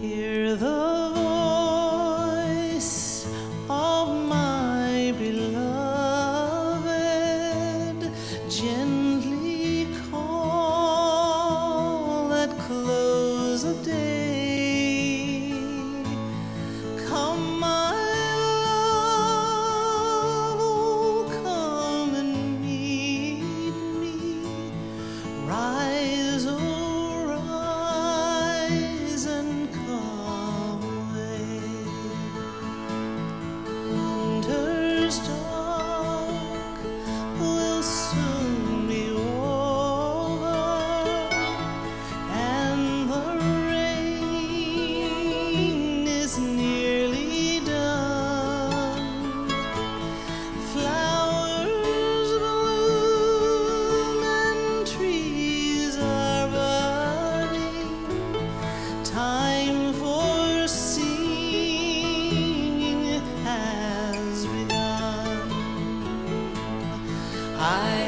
Hear the voice of my beloved, gently call at close of day. Come, my love, oh, come and meet me. Rise, oh, rise and come away. Winter's dark will soon be over, and the rain is nearly done. Flowers bloom and trees are budding. Time for singing has begun. I